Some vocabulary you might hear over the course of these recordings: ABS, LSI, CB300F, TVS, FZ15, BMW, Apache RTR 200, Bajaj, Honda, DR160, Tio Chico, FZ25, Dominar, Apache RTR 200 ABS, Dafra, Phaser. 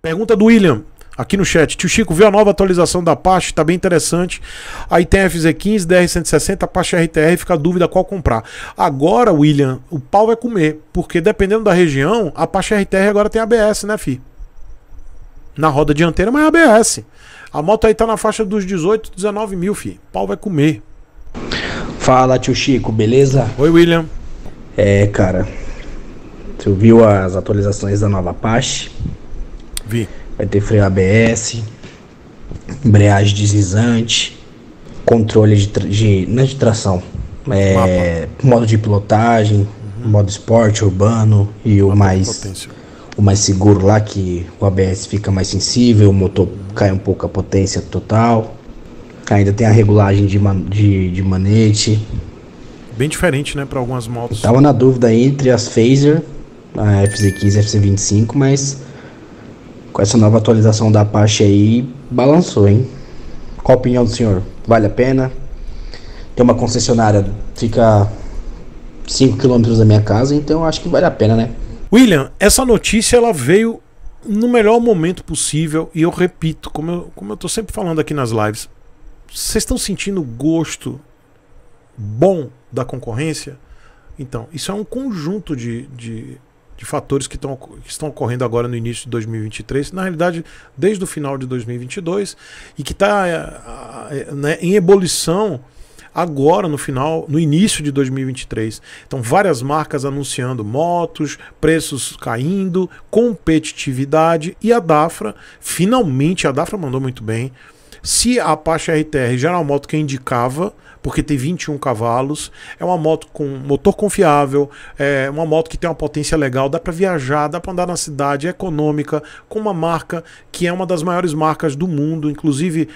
Pergunta do William aqui no chat. Tio Chico, viu a nova atualização da Apache? Tá bem interessante. Aí tem a FZ15, DR160, Apache RTR, fica a dúvida qual comprar. Agora, William, o pau é comer, porque dependendo da região, a Apache RTR agora tem ABS, né, fi? Na roda dianteira, mas é ABS. A moto aí tá na faixa dos 18, 19 mil, fi. O pau vai comer. Fala, tio Chico, beleza? Oi, William. É, cara, tu viu as atualizações da nova Apache? Vi. Vai ter freio ABS, embreagem deslizante, controle de tração, modo de pilotagem, modo esporte, urbano e o mais seguro lá, que o ABS fica mais sensível, o motor cai um pouco a potência total. Ainda tem a regulagem de manete. Bem diferente, né, para algumas motos. Eu tava na dúvida entre as Phaser, a FZ15 e a FZ25, mas com essa nova atualização da Apache aí, balançou, hein? Qual a opinião do senhor? Vale a pena? Tem uma concessionária, fica 5 km da minha casa, então acho que vale a pena, né? William, essa notícia ela veio no melhor momento possível, e eu repito, como eu tô sempre falando aqui nas lives, vocês estão sentindo o gosto bom da concorrência? Então, isso é um conjunto de fatores que estão ocorrendo agora no início de 2023, na realidade desde o final de 2022, e que está, né, em ebulição agora no início de 2023. Então várias marcas anunciando motos, preços caindo, competitividade, e a Dafra, finalmente a Dafra mandou muito bem. Se a Apache RTR já era uma moto que eu indicava, porque tem 21 cavalos, é uma moto com motor confiável, é uma moto que tem uma potência legal, dá para viajar, dá para andar na cidade, é econômica, com uma marca que é uma das maiores marcas do mundo, inclusive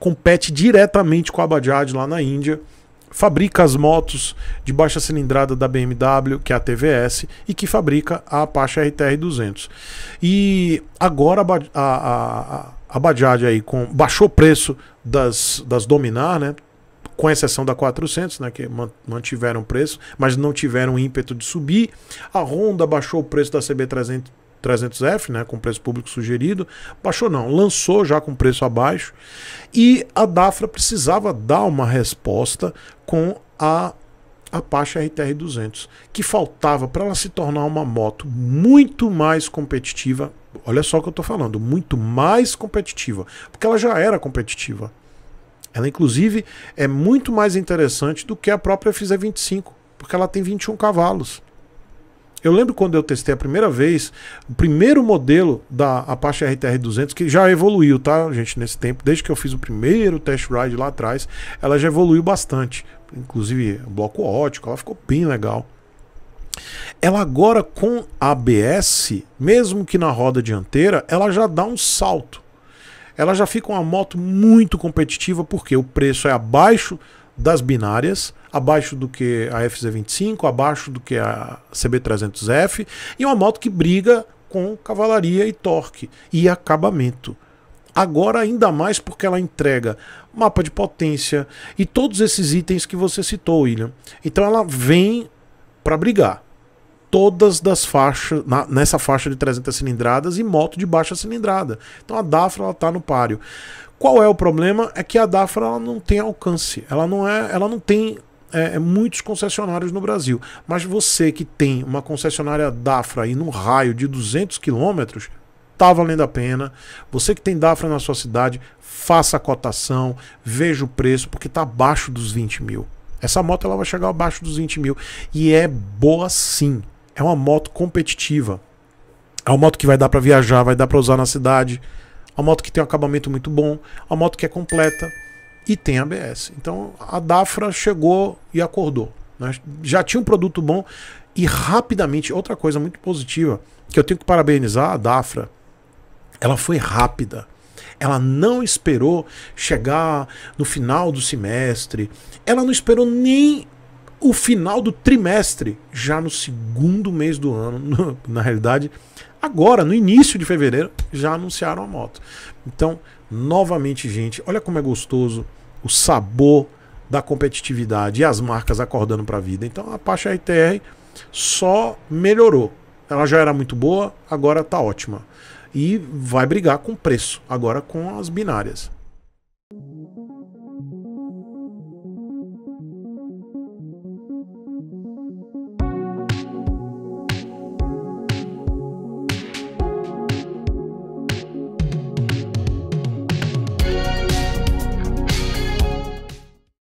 compete diretamente com a Bajaj lá na Índia, fabrica as motos de baixa cilindrada da BMW, que é a TVS, e que fabrica a Apache RTR 200. E agora a Bajaj aí baixou o preço das Dominar, né? Com exceção da 400, né? Que mantiveram o preço, mas não tiveram ímpeto de subir. A Honda baixou o preço da CB300F, né? Com preço público sugerido. Baixou não, lançou já com preço abaixo. E a Dafra precisava dar uma resposta com a Apache RTR 200, que faltava para ela se tornar uma moto muito mais competitiva. Olha só o que eu tô falando, muito mais competitiva, porque ela já era competitiva. Ela inclusive é muito mais interessante do que a própria FZ25, porque ela tem 21 cavalos. Eu lembro quando eu testei a primeira vez, o primeiro modelo da Apache RTR 200, que já evoluiu, tá, gente, nesse tempo, desde que eu fiz o primeiro test ride lá atrás, ela já evoluiu bastante, inclusive o bloco ótico, ela ficou bem legal. Ela agora com ABS, mesmo que na roda dianteira, ela já dá um salto. Ela já fica uma moto muito competitiva, porque o preço é abaixo das binárias, abaixo do que a FZ25, abaixo do que a CB300F, e uma moto que briga com cavalaria e torque e acabamento. Agora ainda mais porque ela entrega mapa de potência e todos esses itens que você citou, William. Então ela vem para brigar todas das faixas nessa faixa de 300 cilindradas e moto de baixa cilindrada. Então a Dafra, ela tá no páreo. Qual é o problema? É que a Dafra, ela não tem alcance, ela não tem muitos concessionários no Brasil. Mas você que tem uma concessionária Dafra aí num raio de 200 km, tá valendo a pena. Você que tem Dafra na sua cidade, faça a cotação, veja o preço, porque tá abaixo dos 20 mil. Essa moto ela vai chegar abaixo dos 20 mil. E é boa sim. É uma moto competitiva. É uma moto que vai dar para viajar, vai dar para usar na cidade. É uma moto que tem um acabamento muito bom. É uma moto que é completa e tem ABS. Então a Dafra chegou e acordou, né? Já tinha um produto bom e rapidamente. Outra coisa muito positiva que eu tenho que parabenizar a Dafra. Ela foi rápida. Ela não esperou chegar no final do semestre. Ela não esperou nem o final do trimestre. Já no segundo mês do ano, na realidade, agora, no início de fevereiro, já anunciaram a moto. Então, novamente, gente, olha como é gostoso o sabor da competitividade e as marcas acordando para a vida. Então, a Apache RTR só melhorou. Ela já era muito boa, agora tá ótima. E vai brigar com preço, agora com as binárias.